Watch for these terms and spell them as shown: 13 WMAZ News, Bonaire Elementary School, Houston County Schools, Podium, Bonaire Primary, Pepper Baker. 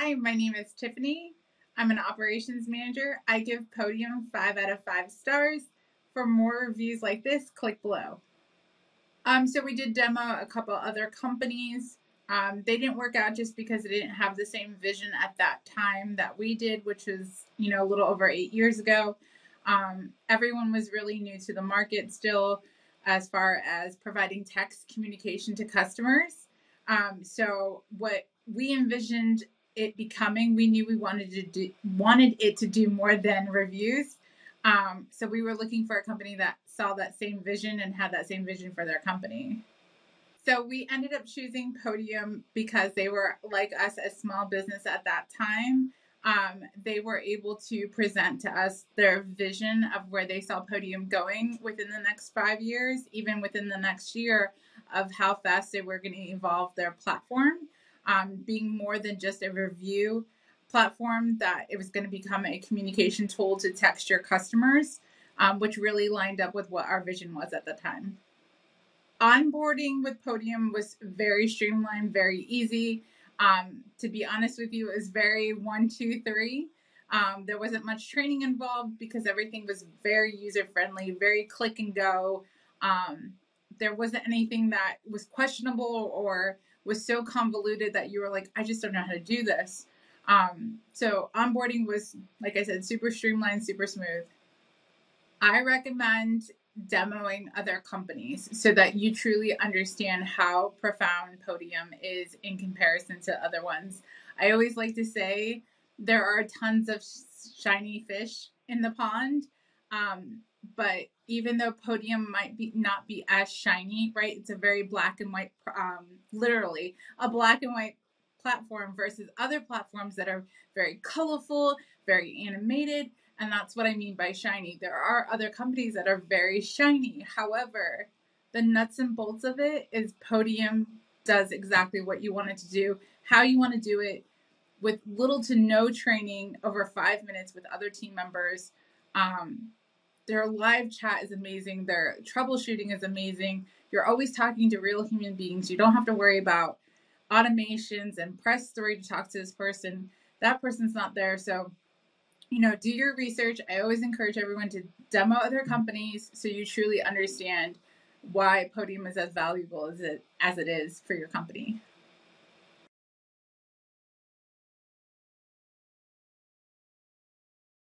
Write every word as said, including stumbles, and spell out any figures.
Hi, my name is Tiffany. I'm an operations manager. I give Podium five out of five stars. For more reviews like this, click below. Um, so we did demo a couple other companies. Um, they didn't work out just because they didn't have the same vision at that time that we did, which was, you know, a little over eight years ago. Um, everyone was really new to the market still as far as providing text communication to customers. Um, so what we envisioned it becoming, we knew we wanted to do, wanted it to do more than reviews. Um, so we were looking for a company that saw that same vision and had that same vision for their company. So we ended up choosing Podium because they were, like us, a small business at that time. Um, they were able to present to us their vision of where they saw Podium going within the next five years, even within the next year, of how fast they were going to evolve their platform, um, being more than just a review platform, that it was going to become a communication tool to text your customers, um, which really lined up with what our vision was at the time. Onboarding with Podium was very streamlined, very easy. Um, to be honest with you, it was very one, two, three. Um, there wasn't much training involved because everything was very user-friendly, very click and go. Um, there wasn't anything that was questionable or was so convoluted that you were like, I just don't know how to do this. Um, so onboarding was, like I said, super streamlined, super smooth. I recommend demoing other companies so that you truly understand how profound Podium is in comparison to other ones. I always like to say there are tons of shiny fish in the pond, um, but even though Podium might be not be as shiny, right? It's a very black and white, um, literally a black and white platform versus other platforms that are very colorful, very animated. And that's what I mean by shiny. There are other companies that are very shiny. However, the nuts and bolts of it is Podium does exactly what you want it to do, how you want to do it, with little to no training, over five minutes with other team members. Um, their live chat is amazing. Their troubleshooting is amazing. You're always talking to real human beings. You don't have to worry about automations and press three to talk to this person. That person's not there. So, you know, do your research. I always encourage everyone to demo other companies so you truly understand why Podium is as valuable as it, as it is for your company.